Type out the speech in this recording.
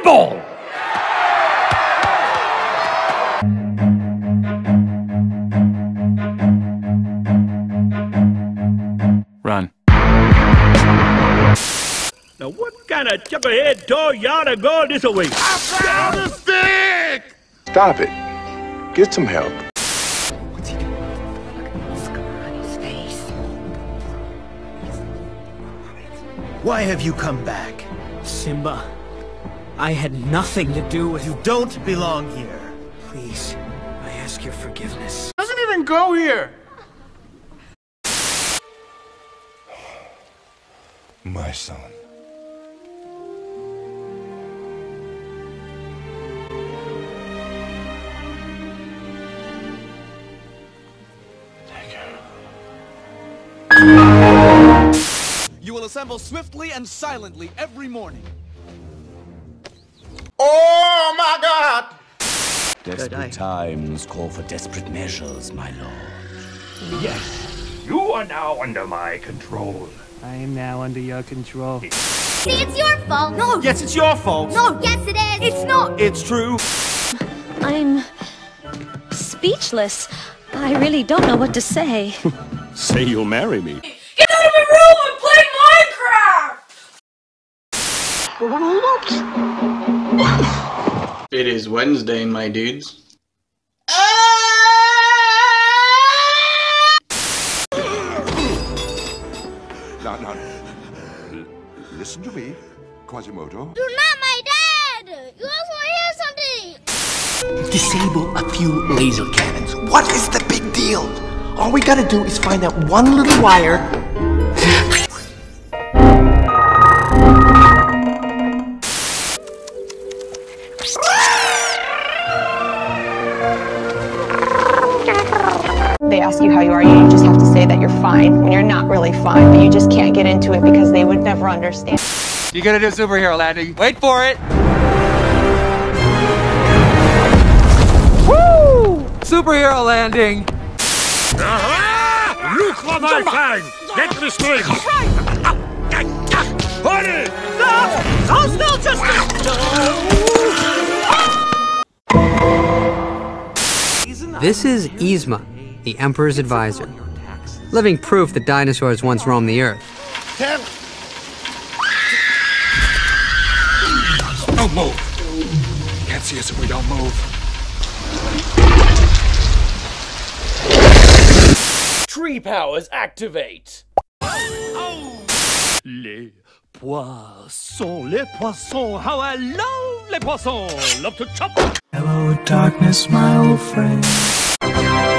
table! Run. Now what kind of chipperhead told y'all to go this way? I found a stick! Stop it. Get some help. What's he doing? Look at the scar on his face. Why have you come back? Simba, I had nothing to do with— You don't belong here. Please, I ask your forgiveness. Doesn't even go here! My son. Take care. You will assemble swiftly and silently every morning. Oh my God! Desperate times call for desperate measures, my lord. Yes, you are now under my control. I am now under your control. See, it's your fault. No. Yes, it's your fault. No. Yes, it is. It's not. It's true. I'm speechless. I really don't know what to say. Say you'll marry me. Get out of my room and play Minecraft! It is Wednesday, my dudes. Now, listen to me, Quasimodo. You're not my dad! You also hear something! Disable a few laser cannons. What is the big deal? All we gotta do is find that one little wire. They ask you how you are, you just have to say that you're fine when you're not really fine, but you just can't get into it because they would never understand. You're gonna do superhero landing. Wait for it! Woo! Superhero landing! Aha! Look what I find! Get this thing! Hold it! No! I'm still just... This is Yzma, the Emperor's advisor. Living proof that dinosaurs once roamed the Earth. Don't move. Can't see us if we don't move. Tree powers activate. Oh. Les poissons, how I love les poissons. Love to chop. Hello, darkness, my old friend.